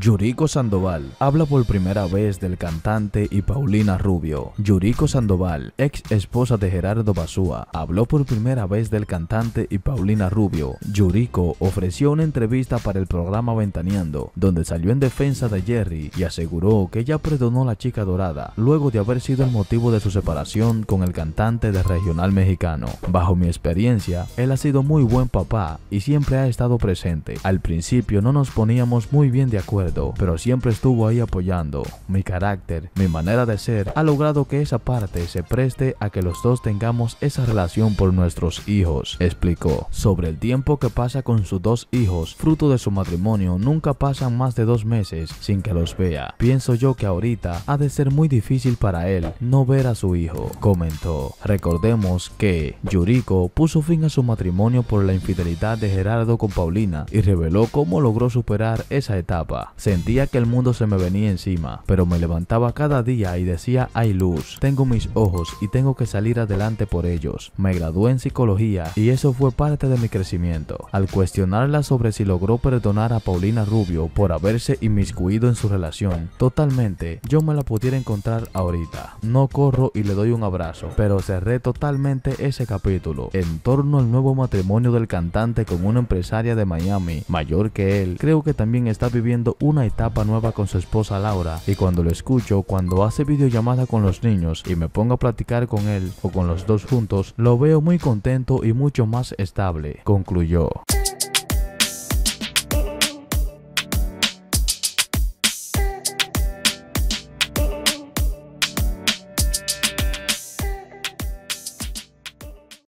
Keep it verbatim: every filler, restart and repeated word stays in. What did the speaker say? Yuriko Sandoval habla por primera vez del cantante y Paulina Rubio. Yuriko Sandoval, ex esposa de Gerardo Bazúa, habló por primera vez del cantante y Paulina Rubio. Yuriko ofreció una entrevista para el programa Ventaneando, donde salió en defensa de Jerry y aseguró que ella perdonó a la chica dorada luego de haber sido el motivo de su separación con el cantante de Regional Mexicano. Bajo mi experiencia, él ha sido muy buen papá y siempre ha estado presente. Al principio no nos poníamos muy bien de acuerdo, pero siempre estuvo ahí apoyando. Mi carácter, mi manera de ser, ha logrado que esa parte se preste a que los dos tengamos esa relación por nuestros hijos, explicó. Sobre el tiempo que pasa con sus dos hijos, fruto de su matrimonio, nunca pasan más de dos meses sin que los vea. Pienso yo que ahorita ha de ser muy difícil para él no ver a su hijo, comentó. Recordemos que Yuriko puso fin a su matrimonio por la infidelidad de Gerardo con Paulina y reveló cómo logró superar esa etapa. Sentía que el mundo se me venía encima, pero me levantaba cada día y decía, hay luz, tengo mis ojos y tengo que salir adelante por ellos. Me gradué en psicología y eso fue parte de mi crecimiento. Al cuestionarla sobre si logró perdonar a Paulina Rubio por haberse inmiscuido en su relación, totalmente, yo me la pudiera encontrar ahorita. No corro y le doy un abrazo, pero cerré totalmente ese capítulo. En torno al nuevo matrimonio del cantante con una empresaria de Miami, mayor que él, creo que también está viviendo una etapa nueva con su esposa Laura, y cuando lo escucho, cuando hace videollamada con los niños y me pongo a platicar con él o con los dos juntos, lo veo muy contento y mucho más estable, concluyó.